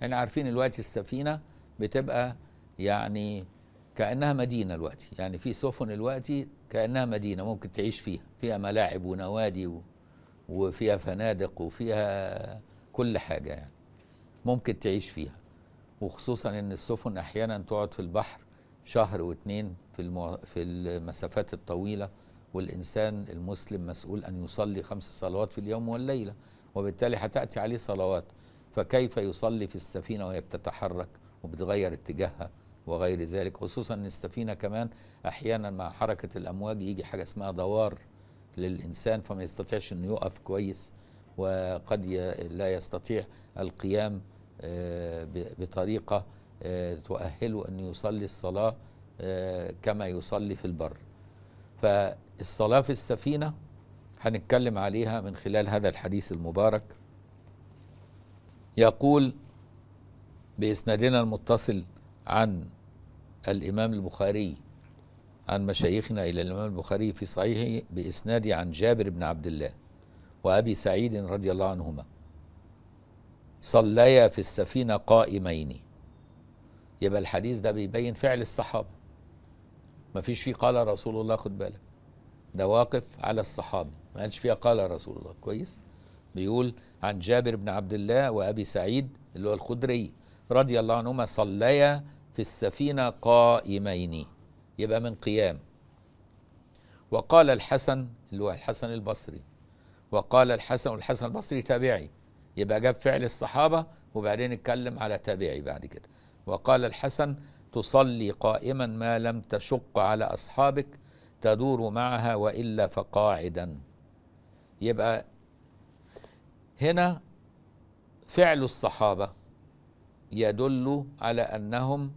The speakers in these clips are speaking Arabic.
لأن عارفين الوقت السفينة بتبقى يعني كأنها مدينة الوقت، يعني في سفن الوقت كأنها مدينة ممكن تعيش فيها، فيها ملاعب ونوادي وفيها فنادق وفيها كل حاجة يعني ممكن تعيش فيها، وخصوصا إن السفن أحيانا تقعد في البحر شهر واتنين في المسافات الطويلة، والإنسان المسلم مسؤول أن يصلي 5 صلوات في اليوم والليلة، وبالتالي هتأتي عليه صلوات، فكيف يصلي في السفينة وهي بتتحرك وبتغير اتجاهها وغير ذلك، خصوصا أن السفينة كمان أحيانا مع حركة الأمواج يجي حاجة اسمها دوار للإنسان، فما يستطيعش أنه يقف كويس، وقد لا يستطيع القيام بطريقة تؤهله أن يصلي الصلاة كما يصلي في البر. فالصلاة في السفينة هنتكلم عليها من خلال هذا الحديث المبارك. يقول بإسنادنا المتصل عن الإمام البخاري عن مشايخنا إلى الإمام البخاري في صحيحه بإسنادي عن جابر بن عبد الله وأبي سعيد رضي الله عنهما: صليا في السفينة قائمين. يبقى الحديث ده بيبين فعل الصحابة، مفيش فيه قال رسول الله، خد بالك ده واقف على الصحابة، ما قالش فيها قال رسول الله، كويس؟ بيقول عن جابر بن عبد الله وأبي سعيد اللي هو الخدري رضي الله عنهما: صليا في السفينة قائمين، يبقى من قيام. وقال الحسن اللي هو الحسن البصري، وقال الحسن، والحسن البصري تابعي، يبقى جاب فعل الصحابة وبعدين اتكلم على تابعي بعد كده. وقال الحسن: تصلي قائما ما لم تشق على أصحابك، تدور معها وإلا فقاعدا. يبقى هنا فعل الصحابة يدل على أنهم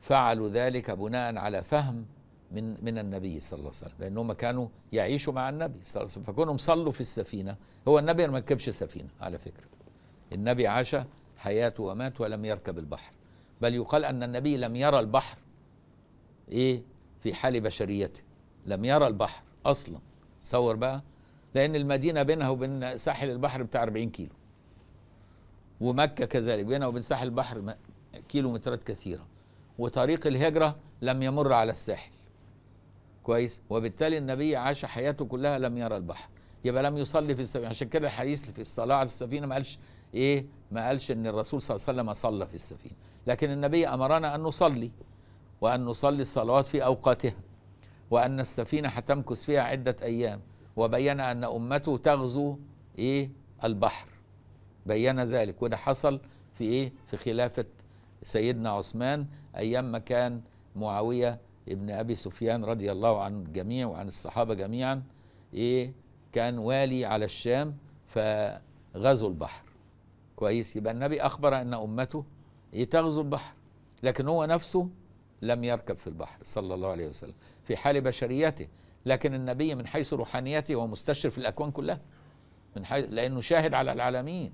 فعلوا ذلك بناء على فهم من النبي صلى الله عليه وسلم، لأنهم كانوا يعيشوا مع النبي صلى الله عليه وسلم، فكونهم صلوا في السفينة. هو النبي ما ركبش سفينة على فكرة، النبي عاش حياته ومات ولم يركب البحر، بل يقال أن النبي لم يرى البحر في حال بشريته، لم يرى البحر أصلا. تصور بقى، لأن المدينة بينها وبين ساحل البحر بتاع 40 كيلو، ومكة كذلك بينها وبين ساحل البحر كيلومترات كثيرة، وطريق الهجرة لم يمر على الساحل، كويس؟ وبالتالي النبي عاش حياته كلها لم يرى البحر، يبقى لم يصلي في السفينة. عشان كده الحديث في الصلاة على السفينة ما قالش ان الرسول صلى الله عليه وسلم صلى في السفينة، لكن النبي امرنا ان نصلي، وان نصلي الصلوات في اوقاتها، وان السفينة هتمكث فيها عدة ايام، وبين ان امته تغزو البحر، بين ذلك. وده حصل في في خلافة سيدنا عثمان ايام ما كان معاوية ابن ابي سفيان رضي الله عن الجميع وعن الصحابة جميعا كان والي على الشام، فغزوا البحر، كويس؟ يبقى النبي اخبر ان امته تغزو البحر، لكن هو نفسه لم يركب في البحر صلى الله عليه وسلم في حال بشريته، لكن النبي من حيث روحانيته هو مستشرف الاكوان كلها، من حيث لانه شاهد على العالمين،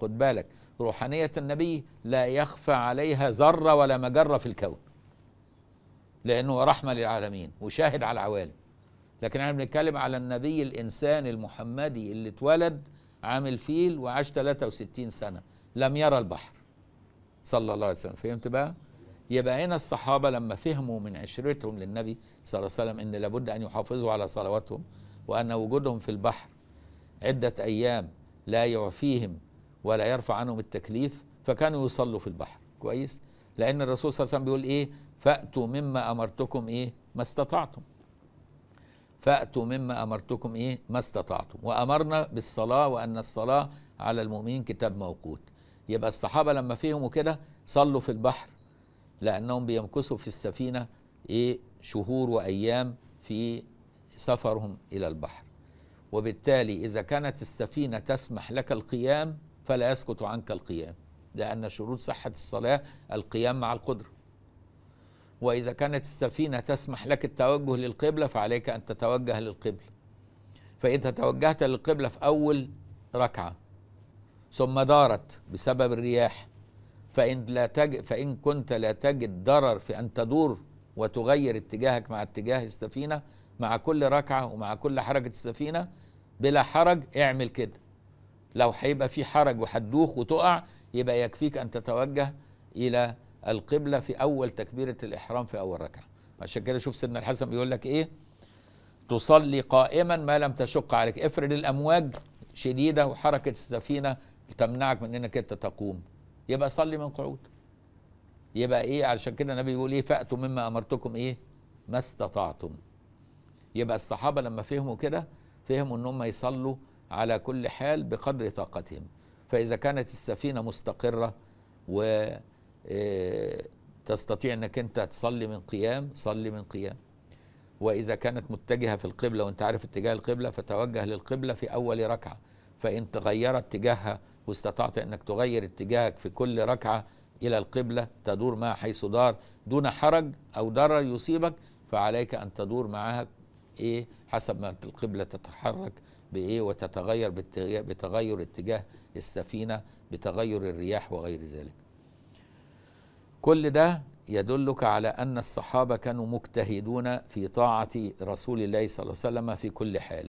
خد بالك روحانية النبي لا يخفى عليها ذرة ولا مجرة في الكون، لأنه رحمة للعالمين وشاهد على العوالم. لكن احنا بنتكلم على النبي الإنسان المحمدي اللي اتولد عام الفيل وعاش 63 سنة لم يرى البحر صلى الله عليه وسلم، فهمت بقى؟ يبقى هنا الصحابة لما فهموا من عشرتهم للنبي صلى الله عليه وسلم إن لابد أن يحافظوا على صلواتهم، وأن وجودهم في البحر عدة أيام لا يعفيهم ولا يرفع عنهم التكليف، فكانوا يصلوا في البحر، كويس؟ لأن الرسول صلى الله عليه وسلم بيقول فأتوا مما أمرتكم ما استطعتم، فأتوا مما أمرتكم ما استطعتم، وأمرنا بالصلاة وأن الصلاة على المؤمنين كتاب موقوت. يبقى الصحابة لما فهموا كده صلوا في البحر، لأنهم بيمكثوا في السفينة شهور وأيام في سفرهم إلى البحر، وبالتالي إذا كانت السفينة تسمح لك القيام فلا يسقط عنك القيام، لأن شروط صحة الصلاة القيام مع القدرة. وإذا كانت السفينة تسمح لك التوجه للقبلة فعليك أن تتوجه للقبلة، فإذا توجهت للقبلة في أول ركعة ثم دارت بسبب الرياح، فإن كنت لا تجد ضرر في أن تدور وتغير اتجاهك مع اتجاه السفينة مع كل ركعة ومع كل حركة السفينة، بلا حرج اعمل كده. لو هيبقى في حرج وهتدوخ وتقع يبقى يكفيك أن تتوجه إلى القبلة في أول تكبيرة الإحرام في أول ركعة. عشان كده شوف سيدنا الحسن بيقول لك إيه: تصلي قائما ما لم تشق عليك. افرد الأمواج شديدة وحركة السفينة تمنعك من إنك أنت تقوم، يبقى صلي من قعود. يبقى إيه؟ علشان كده النبي يقول إيه: فأتوا مما أمرتكم إيه ما استطعتم. يبقى الصحابة لما فهموا كده فهموا إن هم يصلوا على كل حال بقدر طاقتهم. فإذا كانت السفينة مستقرة وتستطيع أنك أنت تصلي من قيام صلي من قيام، وإذا كانت متجهة في القبلة وأنت عارف اتجاه القبلة فتوجه للقبلة في أول ركعة. فإن تغيرت اتجاهها واستطعت أنك تغير اتجاهك في كل ركعة إلى القبلة تدور معها حيث دار دون حرج أو ضرر يصيبك، فعليك أن تدور معها إيه حسب ما القبلة تتحرك بإيه وتتغير بتغير اتجاه السفينة بتغير الرياح وغير ذلك. كل ده يدلك على أن الصحابة كانوا مجتهدون في طاعة رسول الله صلى الله عليه وسلم في كل حال.